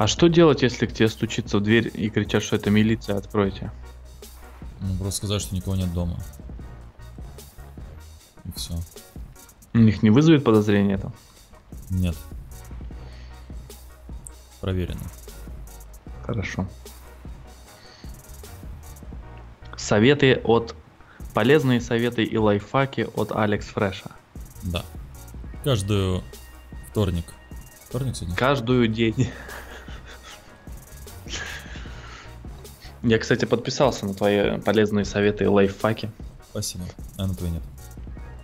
А что делать, если к тебе стучится в дверь и кричат, что это милиция, откройте? Ну, просто сказать, что никого нет дома. И все. У них не вызовет подозрения там? Нет. Проверено. Хорошо. Советы от... Полезные советы и лайфхаки от Алекс Фреша. Да. Каждую вторник. Вторник сегодня? Каждую день. Я, кстати, подписался на твои полезные советы и лайфхаки. Спасибо. А на твои нет.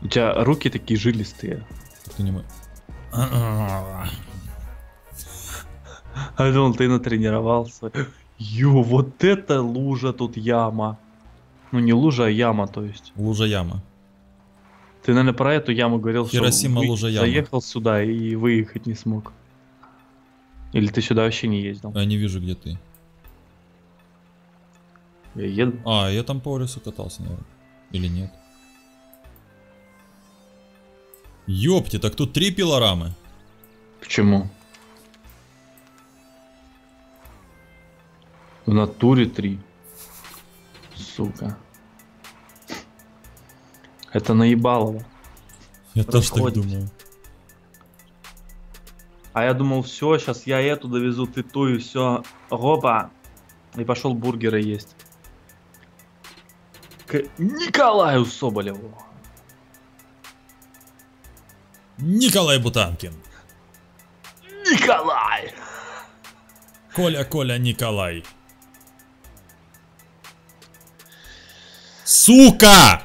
У тебя руки такие жилистые. Ты не мой. Я думал, ты натренировался. Ё, вот это лужа, тут яма. Ну не лужа, а яма, то есть. Лужа-яма. Ты, наверное, про эту яму говорил, Хиросима, что лужа, заехал сюда и выехать не смог. Или ты сюда вообще не ездил? Я не вижу, где ты. Я еду. А, я там по лесу катался, наверное. Или нет? Ёпти, так тут 3 пилорамы. Почему? В натуре 3. Сука. Это наебалово. Я тоже так думаю. А я думал, все, сейчас я эту довезу, ты ту, и все. Опа. И пошел бургеры есть. К Николаю Усоболеву. Николай Бутанкин. Николай. Коля, Николай. Сука!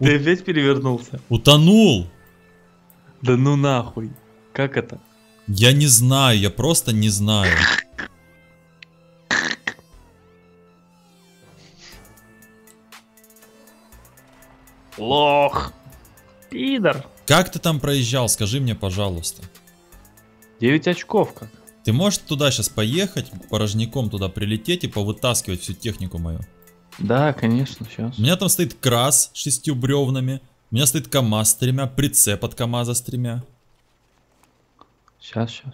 Ты опять перевернулся? Утонул! Да ну нахуй! Как это? Я не знаю, я просто не знаю. Лох! Пидор! Как ты там проезжал? Скажи мне, пожалуйста. 9 очков как? Ты можешь туда сейчас поехать, порожняком туда прилететь и повытаскивать всю технику мою? Да, конечно, сейчас. У меня там стоит КРАЗ с 6 бревнами, у меня стоит КАМАЗ с 3, прицеп от КАМАЗа с 3. Сейчас.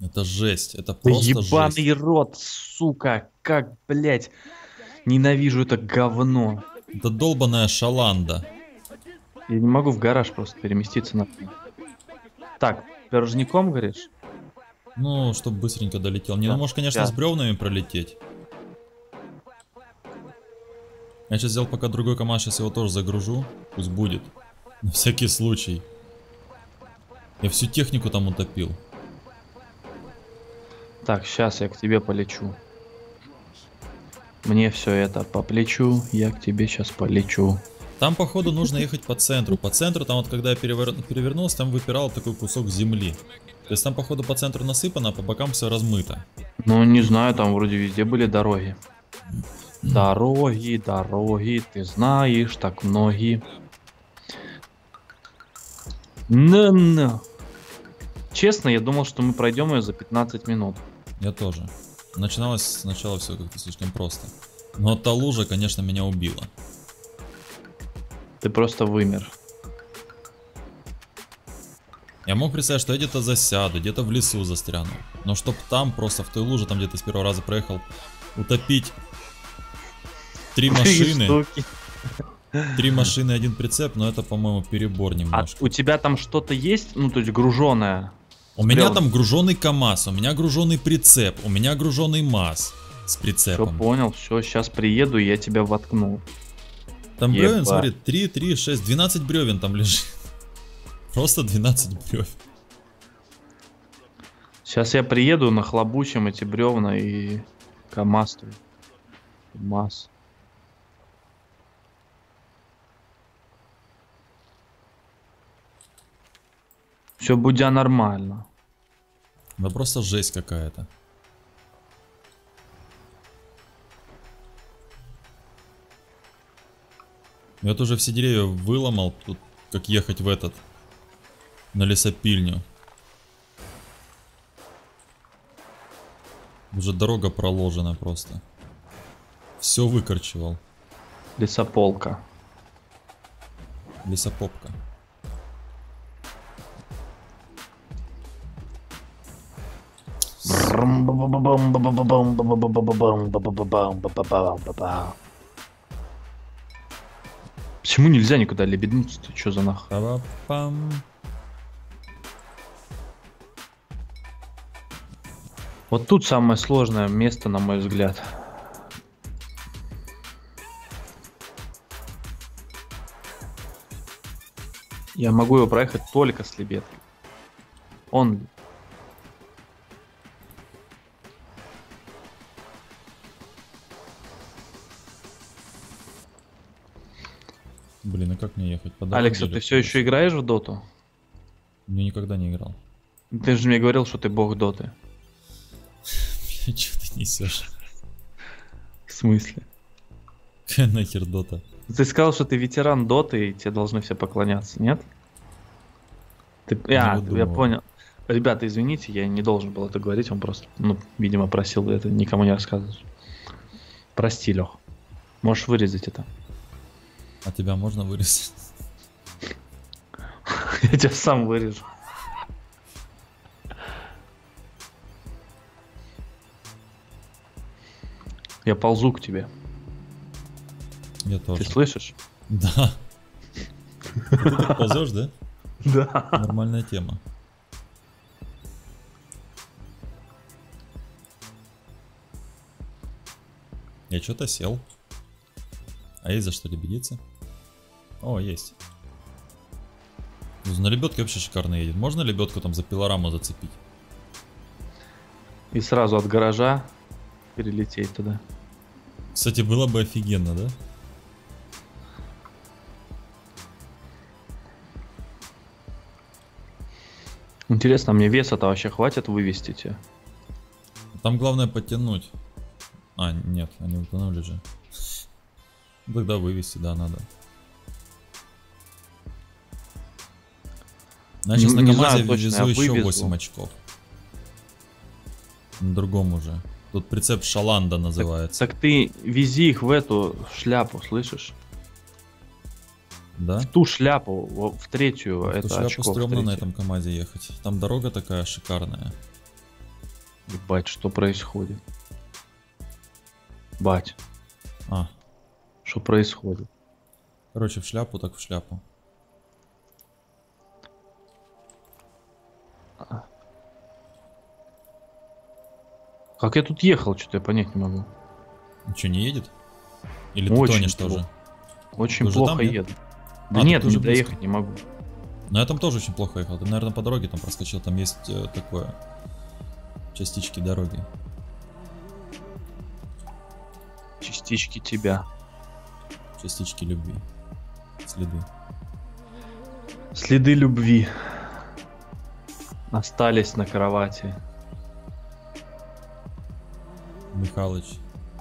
Это жесть, это просто ебаный жесть. Рот, сука, как, блядь, ненавижу это говно. Это долбаная шаланда. Я не могу в гараж просто переместиться на... Так, пирожником, говоришь? Ну, чтобы быстренько долетел. Не, да. Ну, может, конечно, да. С бревнами пролететь. Я сейчас взял пока другой КАМАЗ, сейчас его тоже загружу. Пусть будет. На всякий случай. Я всю технику там утопил. Так, сейчас я к тебе полечу. Мне все это по плечу, я к тебе сейчас полечу. Там, походу, нужно ехать по центру. По центру, там вот когда я перевернулся, там выпирал такой кусок земли. То есть там, походу, по центру насыпано, а по бокам все размыто. Ну, не знаю, там вроде везде были дороги. Дороги, ты знаешь, так многие. Но. Честно, я думал, что мы пройдем ее за 15 минут. Я тоже. Начиналось сначала все как-то слишком просто. Но та лужа, конечно, меня убила. Ты просто вымер. Я мог представить, что я где-то засяду, где-то в лесу застряну. Но чтоб там просто в той луже, там где-то с первого раза проехал, утопить 3 машины. 3 машины, 1 прицеп, но это, по-моему, перебор немножко. А у тебя там что-то есть? Ну, то есть груженое? У меня там груженый КАМАЗ, у меня груженый прицеп, у меня груженый МАЗ с прицепом. Все, понял, все, сейчас приеду, я тебя воткну. Там еба. Бревен, смотри, 3, 3, 6, 12 бревен там лежит. Просто 12 бревен. Сейчас я приеду, нахлобучим эти бревна и КАМАЗ. КАМАЗ. Все будя нормально. Да просто жесть какая-то. Я тут уже все деревья выломал, тут как ехать в этот, на лесопильню. Уже дорога проложена просто. Все выкорчевал. Лесополка. Лесопопка. Почему нельзя никуда лебеднуться-то? Чё за нах? Вот тут самое сложное место, на мой взгляд. Я могу его проехать только с лебедкой. Он... Блин, а как мне ехать? Алекс, а ты все еще играешь в доту? Я никогда не играл. Ты же мне говорил, что ты бог доты. Че ты несешь? В смысле? Какая нахер дота? Ты сказал, что ты ветеран доты и тебе должны все поклоняться, нет? Я понял. Ребята, извините, я не должен был это говорить, он просто, ну, видимо, просил это никому не рассказывать. Прости, Лех. Можешь вырезать это. А тебя можно вырезать? Я тебя сам вырежу. Я ползу к тебе. Я тоже. Ты слышишь? Да. Ты ползешь, да? Да. Нормальная тема. Я что-то сел. А есть за что лебедиться? О, есть. На лебедке вообще шикарно едет. Можно лебедку там за пилораму зацепить? И сразу от гаража перелететь туда. Кстати, было бы офигенно, да? Интересно, мне веса-то вообще хватит вывести тебя? Там главное подтянуть. А, нет, они утонули же. Тогда вывести, да, надо. Значит, на КАМАЗе везу еще 8 очков. На другом уже. Тут прицеп Шаланда называется. Так ты вези их в эту шляпу, слышишь? Да? В ту шляпу, в третью. В эту шляпу стрёмно на этом КАМАЗе ехать. Там дорога такая шикарная. Ебать, что происходит? Бать. А. Что происходит? Короче, в шляпу, так в шляпу. Как я тут ехал, что-то я понять не могу. Ничего не едет? Или ты тонешь тоже? Очень плохо еду. Да нет, уже доехать не могу. На этом тоже очень плохо ехал. Ты, наверное, по дороге там проскочил. Там есть такое... Частички дороги. Частички тебя. Частички любви. Следы. Следы любви остались на кровати. Михалыч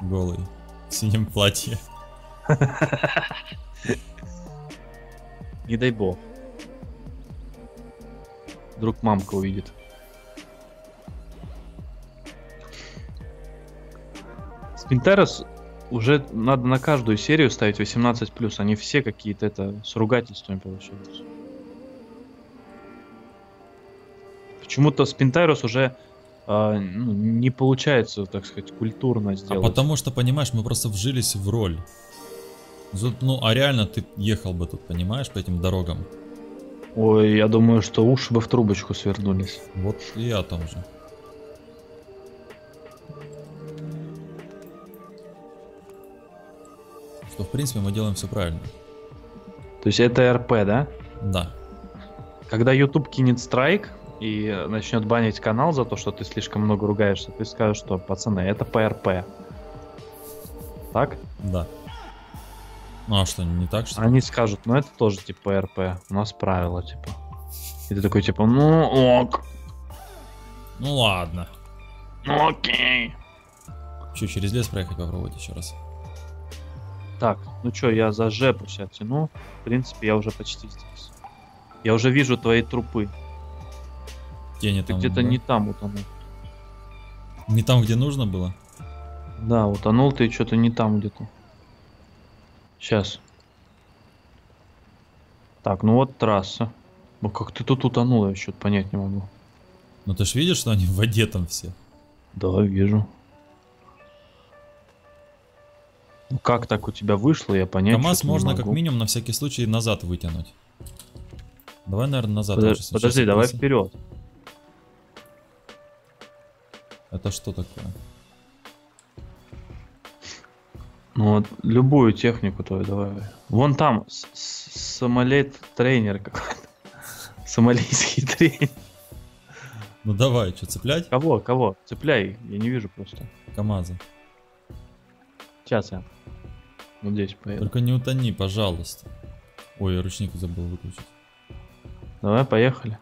голый в синем платье. Не дай бог. Вдруг мамка увидит. Спинтерос. Уже надо на каждую серию ставить 18+, они все какие-то это с ругательствами получаются. Почему-то Спинтайрус уже не получается, так сказать, культурно сделать. А потому что, понимаешь, мы просто вжились в роль. Ну, а реально ты ехал бы тут, понимаешь, по этим дорогам? Ой, я думаю, что уши бы в трубочку свернулись. Вот и я о том же. То, в принципе, мы делаем все правильно. То есть это РП, да? Да. Когда YouTube кинет страйк и начнет банить канал за то, что ты слишком много ругаешься, ты скажешь, что, пацаны, это ПРП. Так? Да. Ну а что, не так, что ли? Они скажут, ну это тоже типа РП, у нас правила, типа. И ты такой, типа, ну ок. Ну ладно. Ну окей. Че, через лес проехать попробовать еще раз? Так, ну чё, я за жепу себя тяну. В принципе, я уже почти здесь. Я уже вижу твои трупы. Тени ты где-то, да? Не там утонул. Не там, где нужно было? Да, утонул ты что-то не там где-то. Сейчас. Так, ну вот трасса. Ну как ты тут утонула, я что-то понять не могу. Ну ты ж видишь, что они в воде там все? Да, вижу. Ну как так у тебя вышло, я понять не могу. КамАЗ можно как минимум на всякий случай назад вытянуть. Давай, наверное, назад. Подожди, давай вперед. Это что такое? Ну вот, любую технику твою давай. Вон там самолет-тренер какой-то. Сомалийский тренер. Ну давай, что, цеплять? Кого, кого? Цепляй, я не вижу просто. КамАЗа. Сейчас я вот здесь поеду. Только не утони, пожалуйста. Ой, я ручник забыл выключить. Давай, поехали.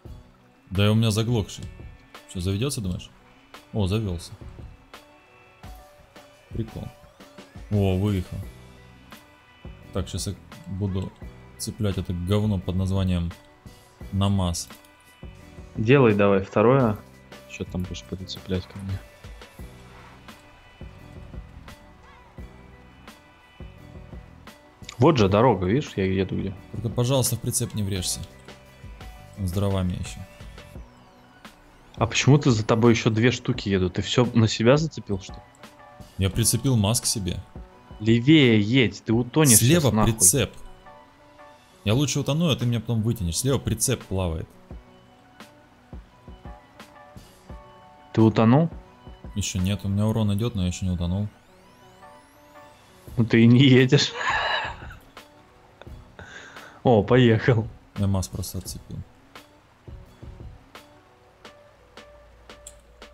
Да и у меня заглохший. Что, заведется, думаешь? О, завелся. Прикол. О, выехал. Так, сейчас я буду цеплять это говно под названием КамАЗ. Делай давай второе. Что там будешь подцеплять ко мне? Вот же дорога, видишь, я еду где. Только, пожалуйста, в прицеп не врежься. С дровами еще. А почему ты за тобой еще две штуки едут? Ты все на себя зацепил, что ли? Я прицепил МАЗ к себе. Левее едь, ты утонешь. Слева прицеп. Я лучше утону, а ты меня потом вытянешь. Слева прицеп плавает. Ты утонул? Еще нет, у меня урон идет, но я еще не утонул. Ну ты и не едешь. О, поехал. Я МАЗ просто отцепил.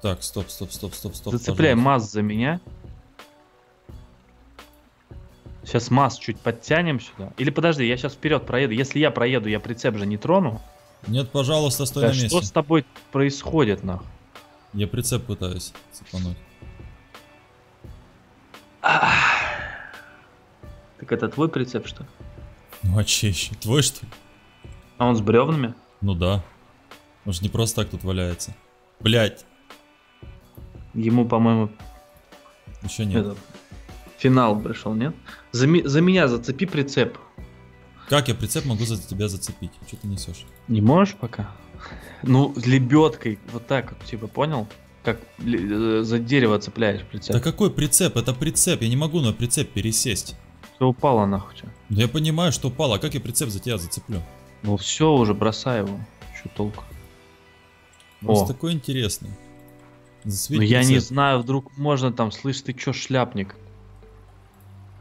Так, стоп, стоп, стоп, стоп, стоп. Зацепляй МАЗ за меня. Сейчас МАЗ чуть подтянем сюда. Или подожди, я сейчас вперед проеду. Если я проеду, я прицеп же не трону. Нет, пожалуйста, стой на месте. Что с тобой происходит, нах? Я прицеп пытаюсь цепануть. Так это твой прицеп, что ли? Ну а че еще? Твой, что ли? А он с бревнами? Ну да. Он же не просто так тут валяется. Блять. Ему, по-моему... Еще нет. Это... Финал пришел, нет? За меня зацепи прицеп. Как я прицеп могу за тебя зацепить? Что ты несешь? Не можешь пока? Ну, лебедкой. Вот так вот, типа, понял? Как за дерево цепляешь прицеп. Да какой прицеп? Это прицеп. Я не могу на прицеп пересесть. Все упало нахуй. Да я понимаю, что упало. А как я прицеп за тебя зацеплю? Ну все, уже бросай его. Что толку? У нас такой интересный. Ну, я не знаю, вдруг можно там, слышь, ты чё, шляпник?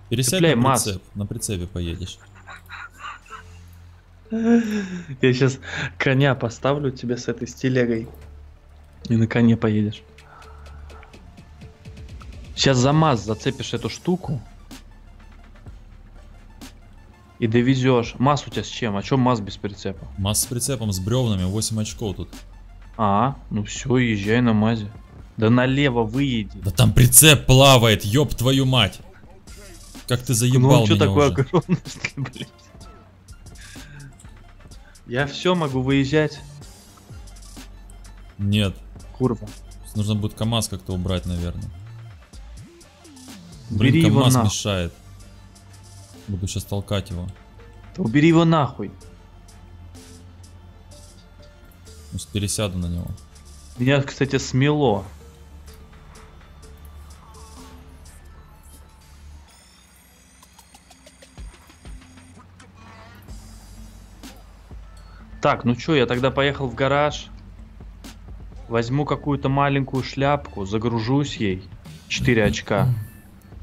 Пересядь на прицеп, на прицепе поедешь. Я сейчас коня поставлю тебе с этой телегой. И на коне поедешь. Сейчас за МАЗ зацепишь эту штуку. И довезешь. МАЗ у тебя с чем? А чё МАЗ без прицепа? МАЗ с прицепом, с бревнами, 8 очков тут. А, ну все, езжай на МАЗе. Да налево выеди. Да там прицеп плавает, ёб твою мать. Как ты заебал, ну, что меня такое уже. Огромное, я все могу выезжать. Нет. Курва. Нужно будет КамАЗ как-то убрать, наверное. Блин, убери КамАЗ его мешает. Буду сейчас толкать его. Да убери его нахуй. Пересяду на него. Меня, кстати, смело. Так, ну чё, я тогда поехал в гараж. Возьму какую-то маленькую шляпку, загружусь ей. 4 очка.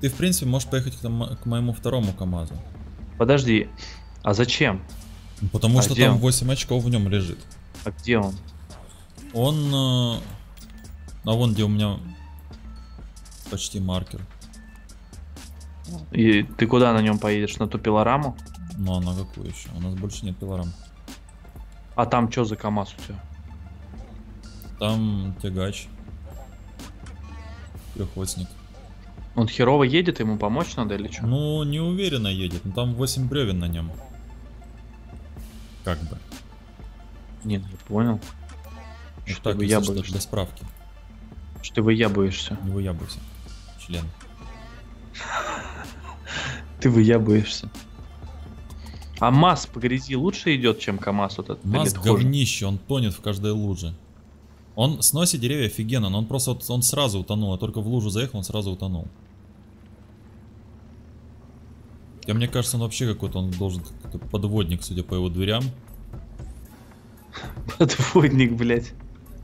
Ты, в принципе, можешь поехать к моему второму КамАЗу. Подожди, а зачем? Потому что там 8 очков в нем лежит. А где он? Он... А вон где у меня почти маркер. И ты куда на нем поедешь? На ту пилораму? Ну а на какую еще? У нас больше нет пилорам. А там что за КамАЗ у тебя? Там тягач. Трехосник. Он херово едет, ему помочь надо или что? Ну не уверенно едет, но там 8 бревен на нем. Как бы. Нет, я понял. Что ты выябываешься? Для справки. Что ты выябываешься? Не выябывайся, член. Ты выябываешься. А МАЗ по грязи лучше идет, чем КАМАЗ вот этот? МАЗ говнище, он тонет в каждой луже. Он сносит деревья офигенно, но он просто он сразу утонул. А только в лужу заехал, он сразу утонул. И мне кажется, он вообще какой-то, он должен какой-то подводник, судя по его дверям. Подводник, блядь.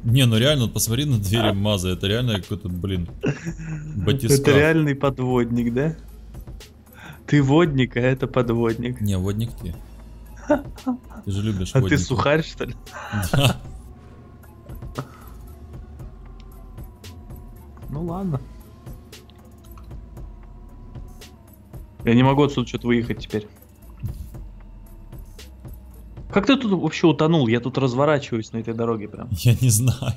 Не, ну реально, посмотри на двери МАЗа, это реально какой-то, блин, батискаф. Это реальный подводник, да? Ты водник, а это подводник. Не, водник ты. Ты же любишь водников. А ты сухарь, что ли? Да. Ну ладно. Я не могу отсюда что-то выехать теперь. Как ты тут вообще утонул? Я тут разворачиваюсь на этой дороге прям. Я не знаю.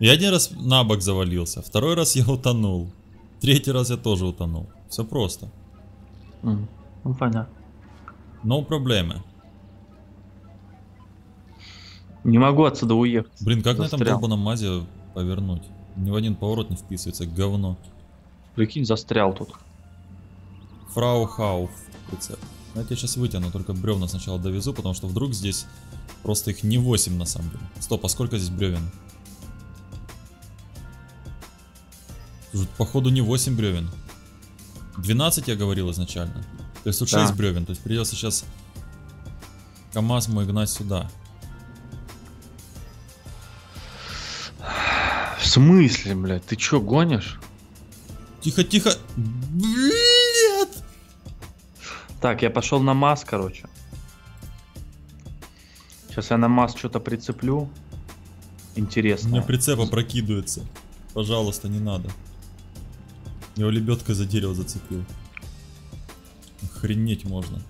Я один раз на бок завалился, второй раз я утонул, третий раз я тоже утонул. Все просто. Ну понятно. Но проблемы. Не могу отсюда уехать. Блин, как застрял на этом долбаном МАЗе повернуть? Ни в один поворот не вписывается, говно. Прикинь, застрял тут. Фрео Хауф прицеп. Я тебя сейчас вытяну, только бревна сначала довезу, потому что вдруг здесь просто их не 8 на самом деле. Стоп, а сколько здесь бревен? Тут, походу, не 8 бревен. 12 я говорил изначально. То есть тут 6 бревен. То есть придется сейчас КАМАЗ мой гнать сюда. В смысле, блядь? Ты чё, гонишь? Тихо, тихо. Так, я пошел на МАЗ, короче. Сейчас я на МАЗ что-то прицеплю. Интересно. У меня прицеп опрокидывается. Пожалуйста, не надо. Его лебедкой за дерево зацепил. Охренеть можно.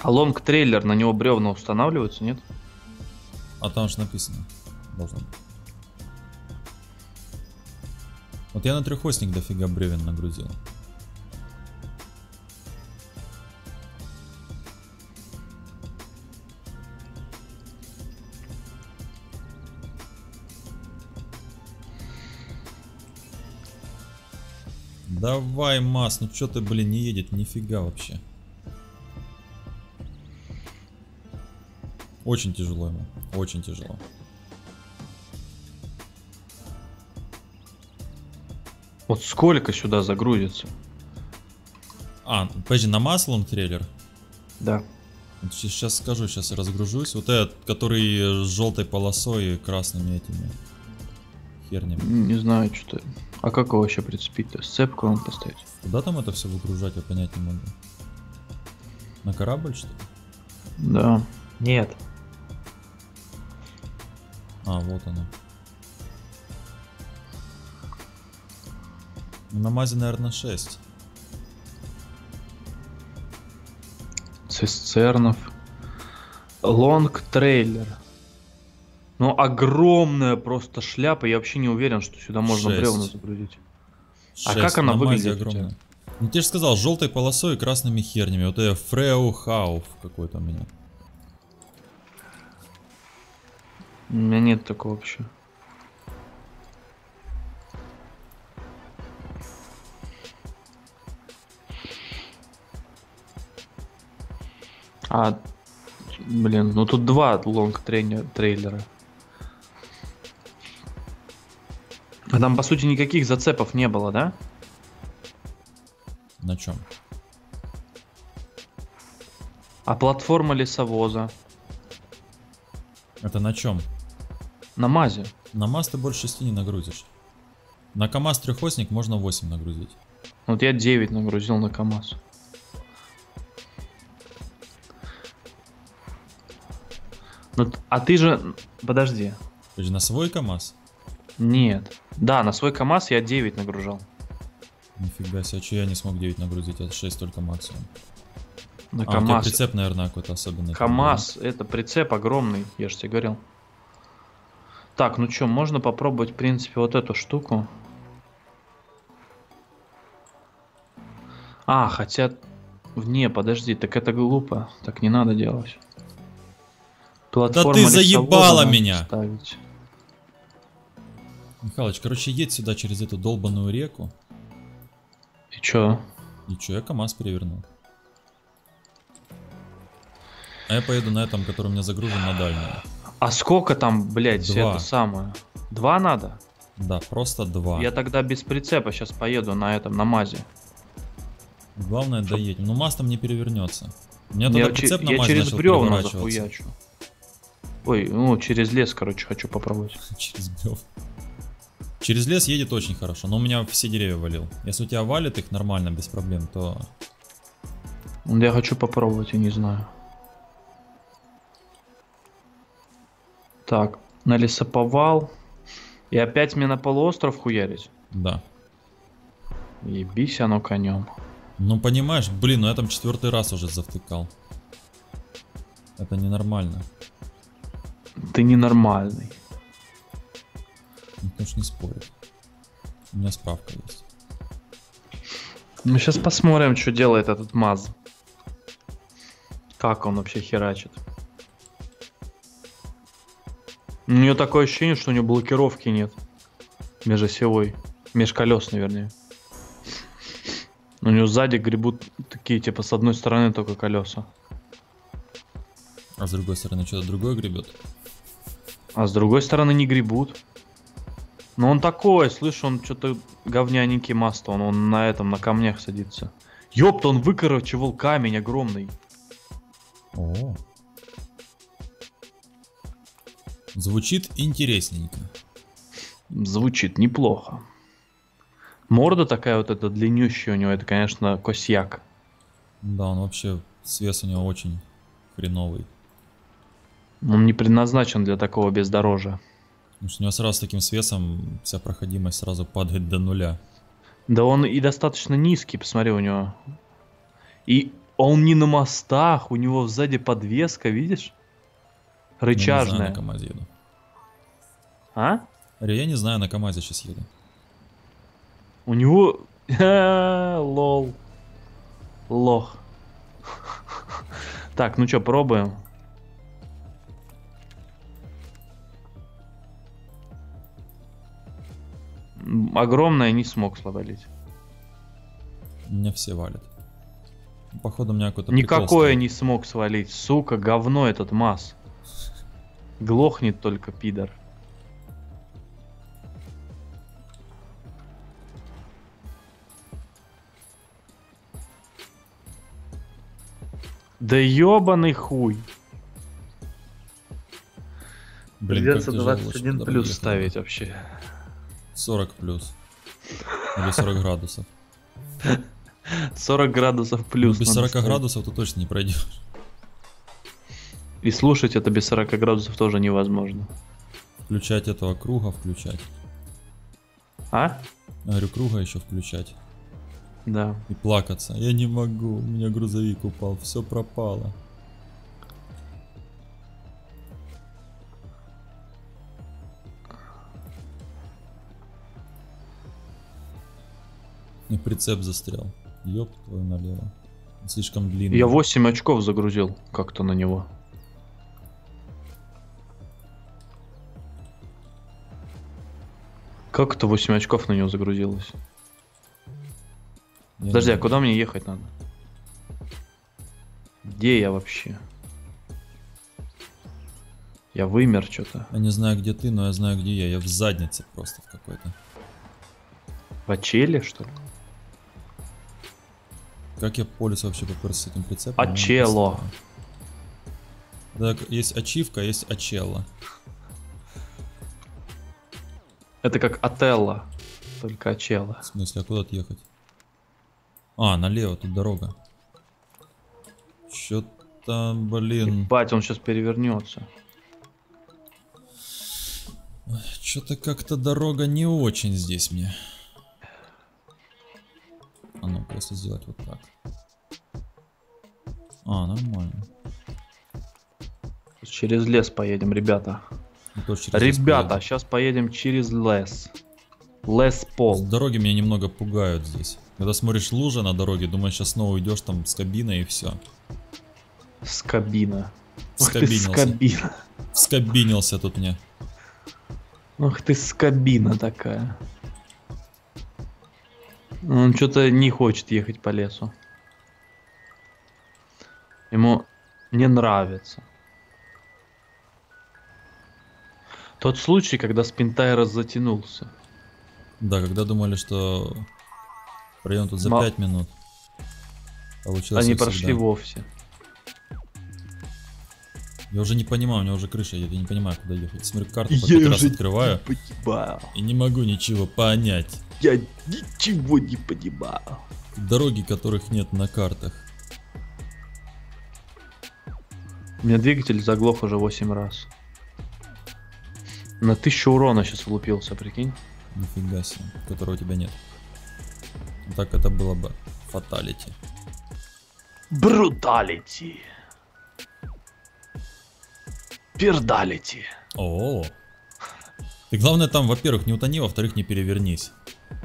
А лонг-трейлер, на него бревна устанавливаются, нет? А там же написано. Должно быть. Вот я на трехосник дофига бревен нагрузил. Давай, МАЗ, ну чё ты, блин, не едет, нифига вообще. Очень тяжело ему, очень тяжело. Вот сколько сюда загрузится? А, подожди, на МАЗ лонг-трейлер? Да. Сейчас скажу, сейчас я разгружусь. Вот этот, который с желтой полосой и красными этими хернями. Не знаю, что-то. А как его вообще прицепить-то? Сцепку вам поставить? Куда там это все выгружать, я понять не могу. На корабль, что ли? Да. Нет. А, вот оно. На МАЗе, наверное, 6. Цистернов. Лонг-трейлер. Ну, огромная просто шляпа. Я вообще не уверен, что сюда можно бревна загрузить. 6. А как она выглядит? Ну, ты же сказал, с желтой полосой и красными хернями. Вот это Фрео Хауф какой-то у меня. У меня нет такого вообще. А, блин, ну тут два лонг-трейлера. А там, по сути, никаких зацепов не было, да? На чем? А платформа лесовоза? Это на чем? На МАЗе. На МАЗ ты больше 6 не нагрузишь. На КАМАЗ трехосник можно 8 нагрузить. Вот я 9 нагрузил на КАМАЗ. Ну, а ты же... Подожди. Ты же на свой КАМАЗ? Нет. Да, на свой КАМАЗ я 9 нагружал. Нифига себе, а че я не смог 9 нагрузить, а 6 только максимум. На КАМАЗ... у тебя прицеп, наверное, какой-то особенный. КАМАЗ, да? Это прицеп огромный, я же тебе говорил. Так, ну что, можно попробовать, в принципе, вот эту штуку. А, хотя... Не, подожди, так это глупо. Так не надо делать. Да ты заебала меня! Ставить. Михалыч, короче, едь сюда через эту долбаную реку. И чё? Ничего, я КАМАЗ перевернул. А я поеду на этом, который у меня загружен, на дальнюю. А сколько там, блядь, все это самое? Два надо? Да, просто два. Я тогда без прицепа сейчас поеду на этом, на МАЗе. Главное доедем. Ну МАЗ там не перевернется. Мне тогда прицеп на МАЗ начал переворачиваться. Я через бревна захуячу. Ой, ну через лес, короче, хочу попробовать. Через бревна. Через лес едет очень хорошо, но у меня все деревья валил. Если у тебя валит их нормально, без проблем, то... Я хочу попробовать, я не знаю. Так, на лесоповал. И опять мне на полуостров хуярить? Да. Ебись оно конем. Ну понимаешь, блин, ну я там 4-й раз уже завтыкал. Это ненормально. Ты ненормальный. Никто ж не спорит. У меня справка есть. Ну сейчас посмотрим, что делает этот МАЗ. Как он вообще херачит. У нее такое ощущение, что у нее блокировки нет. Межосевой. Межколесной, вернее. У нее сзади гребут такие, типа, с одной стороны только колеса. А с другой стороны что-то другое гребет? А с другой стороны не гребут. Но он такой, слышь, он что-то говняненький МАЗ-то, он на этом, на камнях садится. Ёпта, он выкорочевал камень огромный. О. Звучит интересненько. Звучит неплохо. Морда такая вот эта длиннющая у него, это, конечно, косяк. Да, он вообще, свес у него очень хреновый. Он не предназначен для такого бездорожья. Потому что у него сразу с таким свесом вся проходимость сразу падает до нуля. Да он и достаточно низкий, посмотри, у него. И он не на мостах, у него сзади подвеска, видишь? Рычажная. Я не знаю, на КамАЗе еду. А? Я не знаю, на КамАЗе сейчас еду. У него... Лол. Лох. Так, ну что, пробуем. Огромное не смог словалить. Меня все валят. Походу у меня какой-то... Никакое не смог свалить, сука, говно этот МАЗ. Глохнет только пидор. Да ёбаный хуй. Блин, придется 21 плюс ставить вообще. 40 плюс. Или 40 градусов. 40 градусов плюс. Ну, без 40 градусов ты точно не пройдешь. И слушать это без 40 градусов тоже невозможно. Включать этого круга, включать. А? Я говорю, круга еще включать. Да. И плакаться. Я не могу, у меня грузовик упал, все пропало. И прицеп застрял. Ёб твою налево. Слишком длинный. Я 8 очков загрузил как-то на него. Как это 8 очков на него загрузилось? Я... Подожди, а куда мне ехать надо? Где я вообще? Я вымер что-то. Я не знаю, где ты, но я знаю, где я. Я в заднице просто в какой-то. В отчеле, что ли? Как я по лесу вообще поперся с этим прицепом? Отчело. Так, есть ачивка, есть отчело. Это как Отелло, только Отчело. В смысле, а куда отъехать? А, налево, тут дорога. Чё-то, блин... Ебать, он сейчас перевернется. Чё-то как-то дорога не очень здесь мне. А ну, просто сделать вот так. А, нормально. Через лес поедем, ребята. Ребята, сейчас поедем через лес. Лес-пол. Дороги меня немного пугают здесь. Когда смотришь лужи на дороге, думаешь, сейчас снова идешь там с кабиной и все. С кабина. Скобинился. Скобинился тут мне. Ах ты скобина такая. Он что-то не хочет ехать по лесу. Ему не нравится. Тот случай, когда спинтайрос затянулся. Да, когда думали, что прием тут за 5 минут. Получилось. Они прошли вовсе. Я уже не понимаю, у меня уже крыша едет, я не понимаю, куда ехать. Смотрю, карту я раз открываю и не могу ничего понять. Я ничего не понимаю. Дороги, которых нет на картах. У меня двигатель заглох уже 8 раз. На 1000 урона сейчас влупился, прикинь. Нифига себе, которого у тебя нет. Так это было бы фаталити. Бруталити. Пердалити. О-о-о. Ты главное там, во-первых, не утони, во-вторых, не перевернись.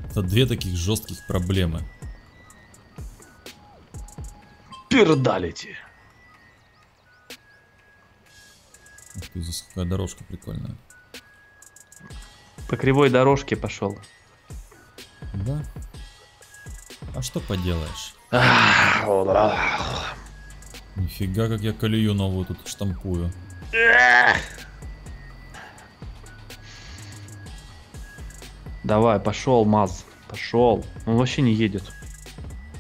Это две таких жестких проблемы. Пердалити. Здесь какая дорожка прикольная. По кривой дорожке пошел. Да. А что поделаешь? Нифига, как я колею новую тут штампую. Давай, пошел, МАЗ. Пошел. Он вообще не едет.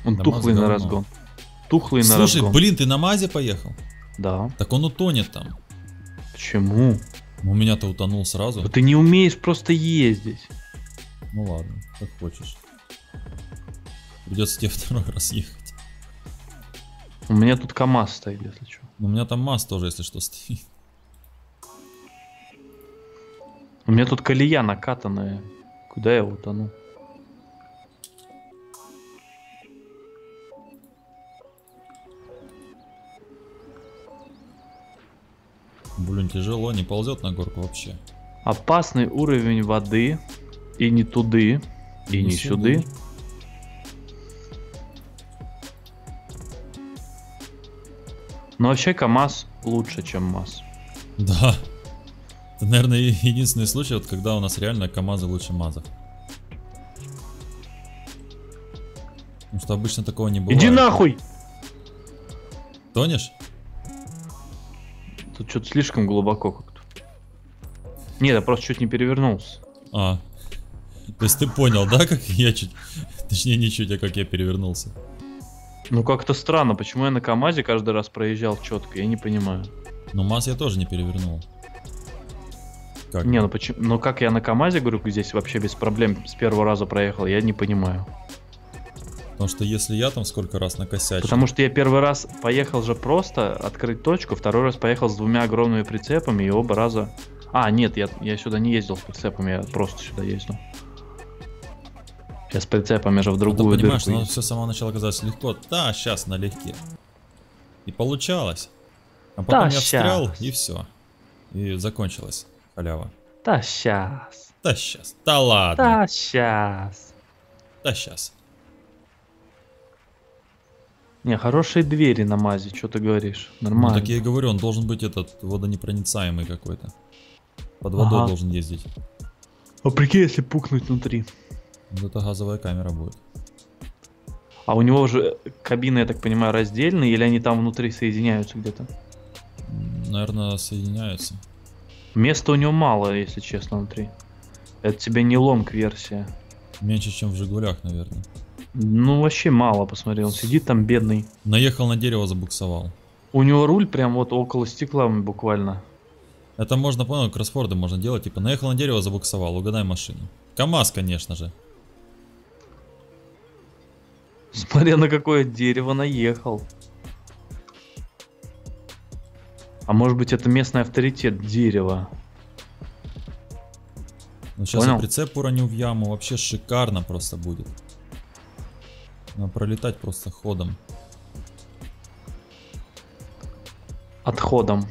Он тухлый на разгон. Тухлый на разгон. Слушай, блин, ты на МАЗе поехал? Да. Так он утонет там. Почему? У меня-то утонул сразу. Но ты не умеешь просто ездить. Ну ладно, как хочешь. Придется тебе второй раз ехать. У меня тут КАМАЗ стоит, если что. У меня там МАЗ тоже, если что, стоит. У меня тут колея накатанная. Куда я утону? Блин, тяжело, не ползет на горку вообще. Опасный уровень воды. И не туды, и не сюды. Но вообще КАМАЗ лучше, чем МАЗ. Да. Это, наверное, единственный случай, вот, когда у нас реально КАМАЗы лучше МАЗов. Потому что обычно такого не бывает. Иди нахуй! Тонешь? Тут что-то слишком глубоко как-то. Нет, я просто чуть не перевернулся. А, то есть ты понял, да, как я чуть... Точнее, не чуть, а как я перевернулся. Ну как-то странно, почему я на КАМАЗе каждый раз проезжал четко, я не понимаю. Но МАЗ я тоже не перевернул. Как? Не, ну почему... Ну как я на КАМАЗе, говорю, здесь вообще без проблем с первого раза проехал, я не понимаю. Потому что если я там сколько раз накосячил... Потому что я первый раз поехал же просто открыть точку, второй раз поехал с двумя огромными прицепами и оба раза... А, нет, я сюда не ездил с прицепами, я просто сюда ездил. Я с прицепами же в другую дырку. Ты понимаешь, все с самого начала казалось легко. Да, сейчас налегке. И получалось. А потом я встрял, и все. И закончилась халява. Да, сейчас. Да, сейчас. Да ладно. Да, сейчас. Да, сейчас. Не, хорошие двери на МАЗе, что ты говоришь? Нормально. Ну, так я и говорю, он должен быть этот водонепроницаемый какой-то. Под водой должен ездить. А прикинь, если пукнуть внутри. Вот это газовая камера будет. А у него уже кабины, я так понимаю, раздельные, или они там внутри соединяются где-то? Наверное, соединяются. Места у него мало, если честно, внутри. Это тебе не лонг-версия. Меньше, чем в Жигулях, наверное. Ну, вообще мало, посмотри, он сидит там бедный. Наехал на дерево, забуксовал. У него руль прям вот около стекла буквально. Это можно, понял, кроссфорды можно делать, типа наехал на дерево, забуксовал, угадай машину. КАМАЗ, конечно же. Смотря на какое дерево наехал. А может быть это местный авторитет дерева. Ну, сейчас я прицеп уроню в яму, вообще шикарно просто будет. Надо пролетать просто ходом. Отходом.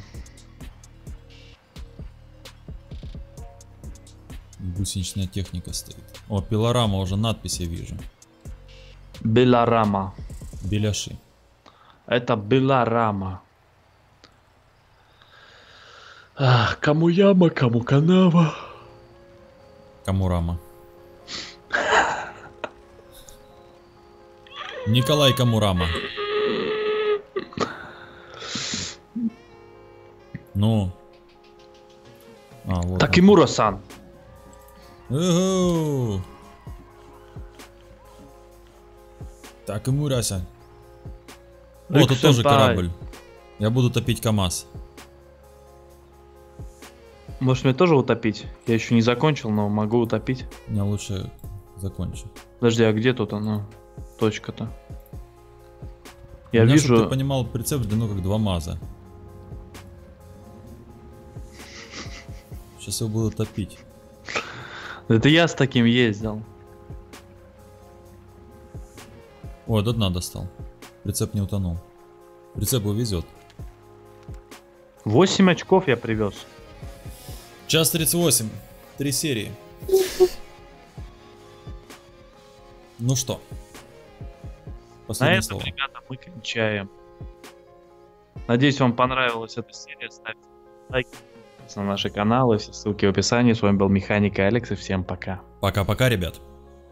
Гусеничная техника стоит. О, Белорама уже, надпись я вижу. Белорама. Беляши. Это Белорама. Ах, кому яма, кому канава. Кому рама. Николай Камурама. Ну. А, вот так и Мура-сан. Так и Мурася. О, тут тоже корабль. Я буду топить КАМАЗ. Может, мне тоже утопить? Я еще не закончил, но могу утопить. Я лучше закончу. Подожди, а где тут оно? Точка-то. Я вижу... Чтобы ты понимал, прицеп длину как 2 МАЗа. Сейчас его буду топить. Это я с таким ездил. О, до дна достал. Прицеп не утонул. Прицеп увезет. 8 очков я привез. Час 38. 3 серии. Ну что? Последнее на этом, слово. Ребята, мы кончаем. Надеюсь, вам понравилась эта серия. Ставьте лайки на наши каналы. Все ссылки в описании. С вами был Механик Алекс. И всем пока. Пока-пока, ребят.